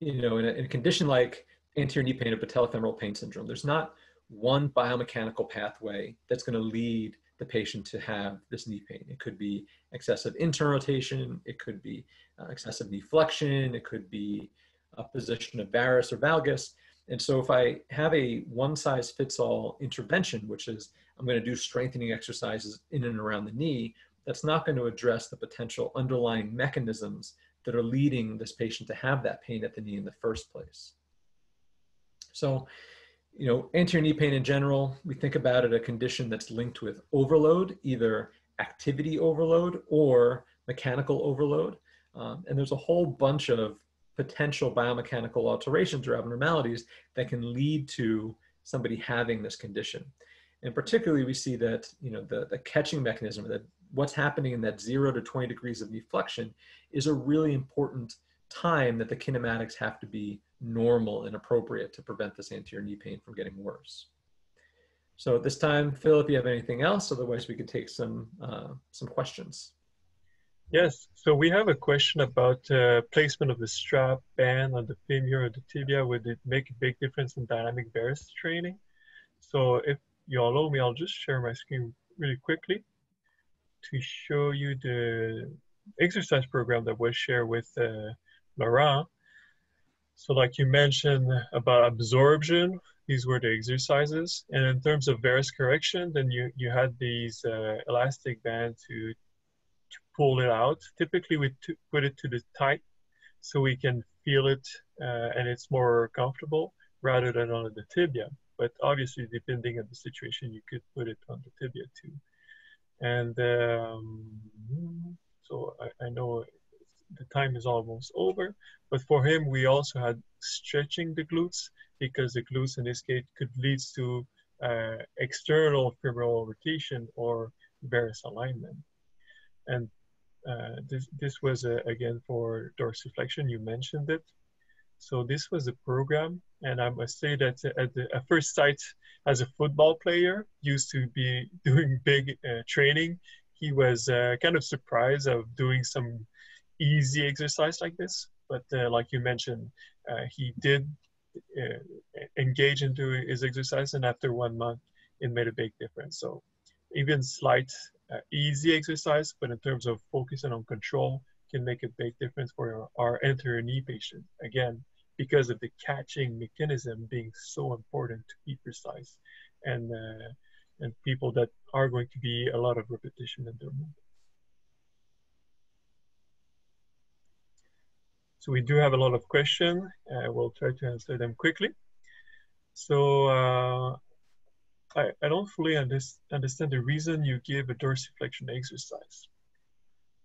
you know, in a condition like anterior knee pain or patellofemoral pain syndrome, there's not one biomechanical pathway that's going to lead the patient to have this knee pain. It could be excessive internal rotation, it could be excessive knee flexion, it could be a position of varus or valgus. And so if I have a one-size-fits-all intervention, which is I'm going to do strengthening exercises in and around the knee, that's not going to address the potential underlying mechanisms that are leading this patient to have that pain at the knee in the first place. So, you know, anterior knee pain in general, we think about it a condition that's linked with overload, either activity overload or mechanical overload. And there's a whole bunch of potential biomechanical alterations or abnormalities that can lead to somebody having this condition. And particularly we see that, you know, the catching mechanism, that what's happening in that 0 to 20 degrees of knee flexion is a really important time that the kinematics have to be normal and appropriate to prevent this anterior knee pain from getting worse. So at this time, Phil, if you have anything else, otherwise we could take some questions. Yes, so we have a question about placement of the strap band on the femur or the tibia. Would it make a big difference in dynamic varus training? So if you allow me, I'll just share my screen really quickly to show you the exercise program that was shared with Laurent. So like you mentioned about absorption, these were the exercises. And in terms of varus correction, then you had these elastic bands to pull it out. Typically we put it to the tight so we can feel it and it's more comfortable rather than on the tibia. But obviously depending on the situation, you could put it on the tibia too. And so I know the time is almost over, but for him, we also had stretching the glutes because the glutes in this case could lead to external femoral rotation or varus alignment. And this was, again, for dorsiflexion, you mentioned it. So this was the program, and I must say that at first sight, as a football player, used to be doing big training, he was kind of surprised of doing some easy exercise like this. But like you mentioned, he did engage into his exercise, and after 1 month, it made a big difference. So even slight easy exercise, but in terms of focusing on control, can make a big difference for our anterior knee patient. Again, because of the catching mechanism being so important to be precise and people that are going to be a lot of repetition in their movement. So we do have a lot of questions. We'll try to answer them quickly. So I don't fully understand the reason you give a dorsiflexion exercise.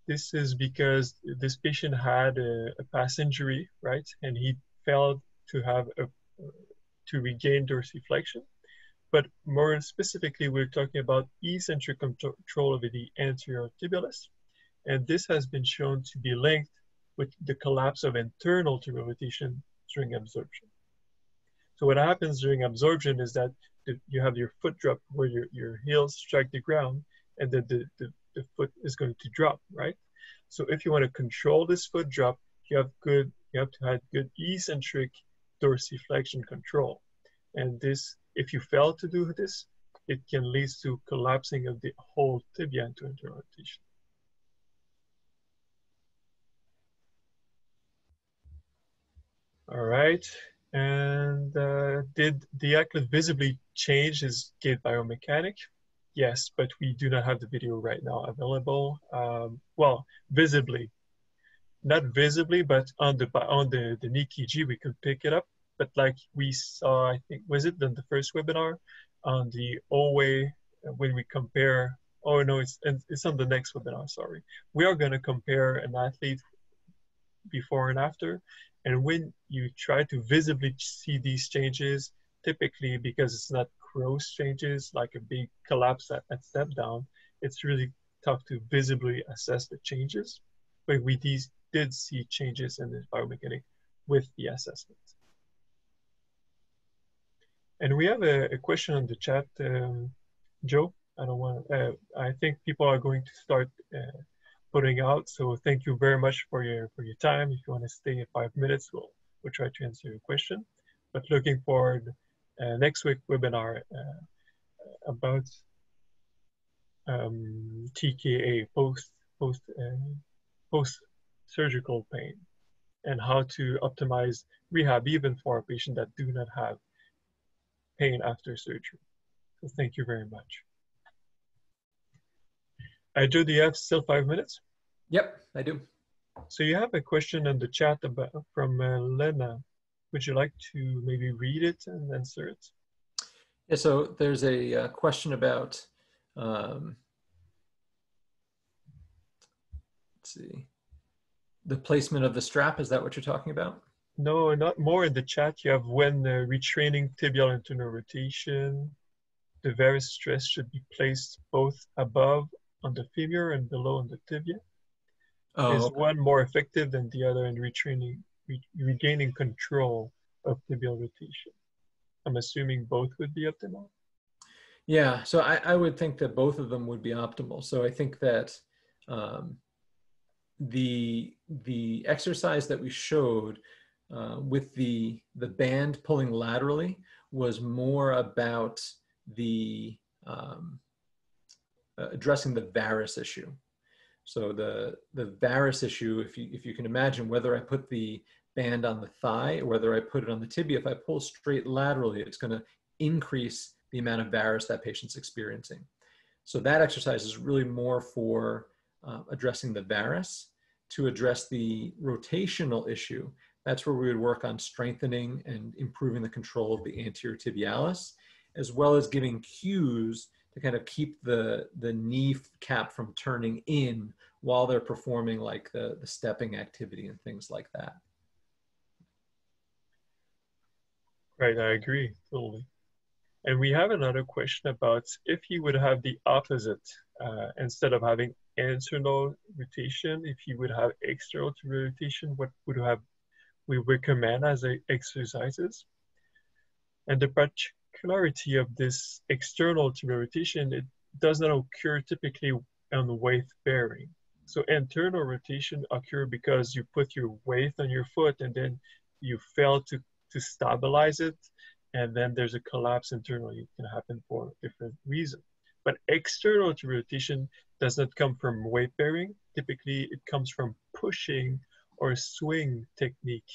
This is because this patient had a past injury, right? And he failed to have to regain dorsiflexion. But more specifically, we're talking about eccentric control of the anterior tibialis. And this has been shown to be linked with the collapse of internal tibial rotation during absorption. So what happens during absorption is that you have your foot drop where your heels strike the ground and then the foot is going to drop, right? So if you want to control this foot drop, you have to have good eccentric dorsiflexion control. And this, if you fail to do this, it can lead to collapsing of the whole tibia into internal rotation. All right. And did the athlete visibly change his gait biomechanic? Yes, but we do not have the video right now available. Well, visibly, not visibly, but on the KneeKG, we could pick it up. But like we saw, I think, was it in the first webinar on the OA when we compare? Oh no, it's on the next webinar. Sorry, we are going to compare an athlete before and after, and when you try to visibly see these changes, typically because it's not gross changes, like a big collapse at step down, it's really tough to visibly assess the changes, but we did see changes in the biomechanics with the assessment. And we have a question on the chat, Joe. I think people are going to start putting out, so thank you very much for your time. If you want to stay 5 minutes, we'll try to answer your question. But looking forward next week webinar about TKA, post-surgical pain, and how to optimize rehab even for a patient that do not have pain after surgery. So thank you very much. Joe, do you have still 5 minutes? Yep, I do. So you have a question in the chat about, from Lena. Would you like to maybe read it and answer it? Yeah, so there's a question about, let's see, the placement of the strap. Is that what you're talking about? No, not more in the chat. You have when retraining tibial internal rotation, the varus stress should be placed both above on the femur and below on the tibia. Oh, is one more effective than the other in retraining, regaining control of tibial rotation? I'm assuming both would be optimal. Yeah, so I would think that both of them would be optimal. So I think that the exercise that we showed with the band pulling laterally was more about the addressing the varus issue. So the varus issue, if you can imagine, whether I put the band on the thigh or whether I put it on the tibia, if I pull straight laterally, it's going to increase the amount of varus that patient's experiencing. So that exercise is really more for addressing the varus. To address the rotational issue, that's where we would work on strengthening and improving the control of the anterior tibialis, as well as giving cues to kind of keep the knee cap from turning in while they're performing like the stepping activity and things like that. Right, I agree, totally. And we have another question about if you would have the opposite, instead of having internal rotation, if you would have external rotation, what would we recommend as exercises? And the particularity of this external tibial rotation, it does not occur typically on weight bearing. So internal rotation occurs because you put your weight on your foot and then you fail to stabilize it, and then there's a collapse internally. It can happen for different reasons. But external tibial rotation does not come from weight bearing. Typically, it comes from pushing or swing technique.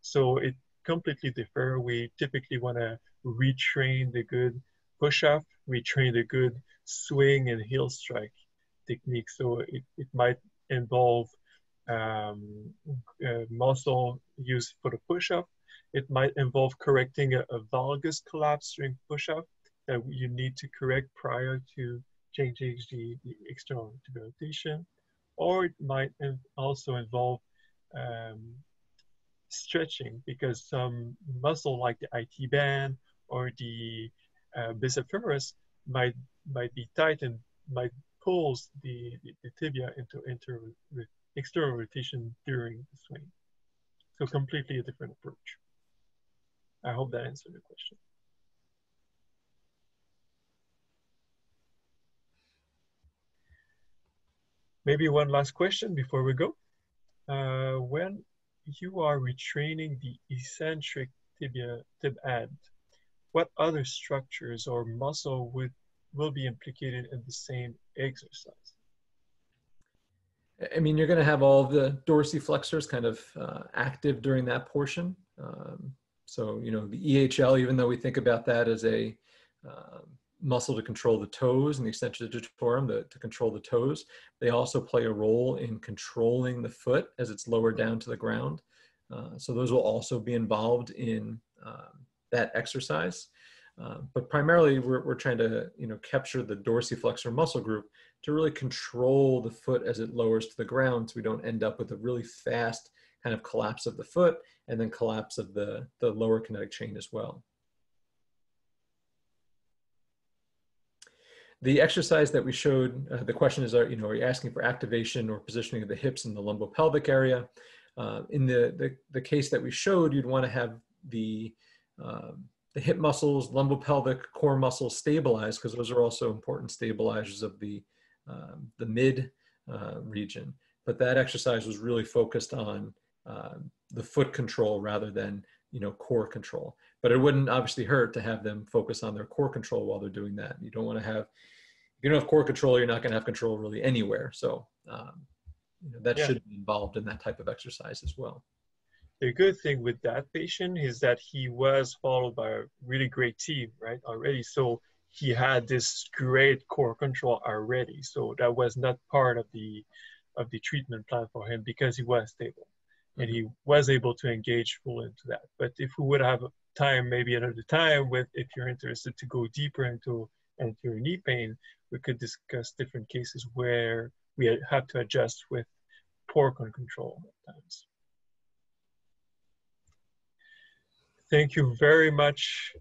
So it completely differ. We typically want to retrain the good push-up, retrain the good swing and heel strike technique. So it might involve muscle use for the push-up. It might involve correcting a valgus collapse during push-up that you need to correct prior to changing the external rotation. Or it might also involve stretching, because some muscle like the IT band or the bicep femoris might be tight and might pull the tibia into external rotation during the swing. So completely a different approach. I hope that answered the question. Maybe one last question before we go. When you are retraining the eccentric tib ad, what other structures or muscle will be implicated in the same exercise? I mean, you're going to have all the dorsiflexors kind of active during that portion. So, you know, the EHL, even though we think about that as a muscle to control the toes and the extension of the digitorum to control the toes, they also play a role in controlling the foot as it's lowered down to the ground. So those will also be involved in that exercise. But primarily we're trying to, you know, capture the dorsiflexor muscle group to really control the foot as it lowers to the ground, so we don't end up with a really fast kind of collapse of the foot and then collapse of the lower kinetic chain as well. The exercise that we showed, the question is, you know, are you asking for activation or positioning of the hips in the lumbopelvic area? In the case that we showed, you'd want to have the hip muscles, lumbopelvic core muscles stabilized, because those are also important stabilizers of the mid region. But that exercise was really focused on the foot control rather than, you know, core control. But it wouldn't obviously hurt to have them focus on their core control while they're doing that. You don't want to have you don't have core control, you're not going to have control really anywhere. So that should be involved in that type of exercise as well. The good thing with that patient is that he was followed by a really great team, right, already. So he had this great core control already. So that was not part of the treatment plan for him because he was stable. And he was able to engage full into that. But if we would have time, maybe another time, with if you're interested to go deeper into your knee pain, we could discuss different cases where we have to adjust with poor control at times. Thank you very much.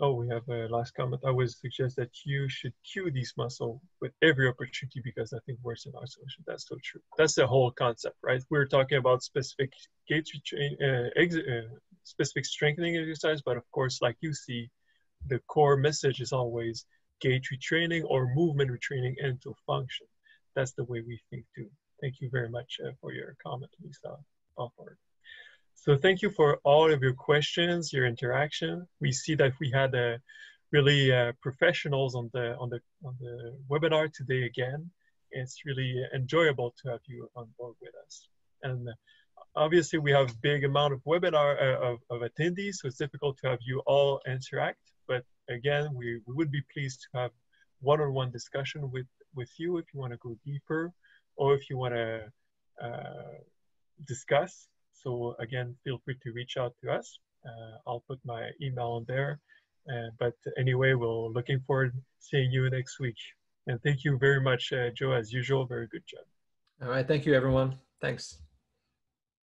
Oh, we have a last comment. I would suggest that you should cue these muscles with every opportunity because I think worse in isolation. That's so true. That's the whole concept, right? We're talking about specific gait specific strengthening exercise, but of course, like you see, the core message is always gait retraining or movement retraining into function. That's the way we think too. Thank you very much for your comment, Lisa. So thank you for all of your questions, your interaction. We see that we had really professionals on the webinar today again. It's really enjoyable to have you on board with us. And obviously we have a big amount of webinar of attendees, so it's difficult to have you all interact. But again, we would be pleased to have one-on-one discussion with you if you want to go deeper or if you want to discuss. So again, feel free to reach out to us. I'll put my email on there. But anyway, we're looking forward to seeing you next week. And thank you very much, Joe, as usual. Very good job. All right. Thank you, everyone. Thanks.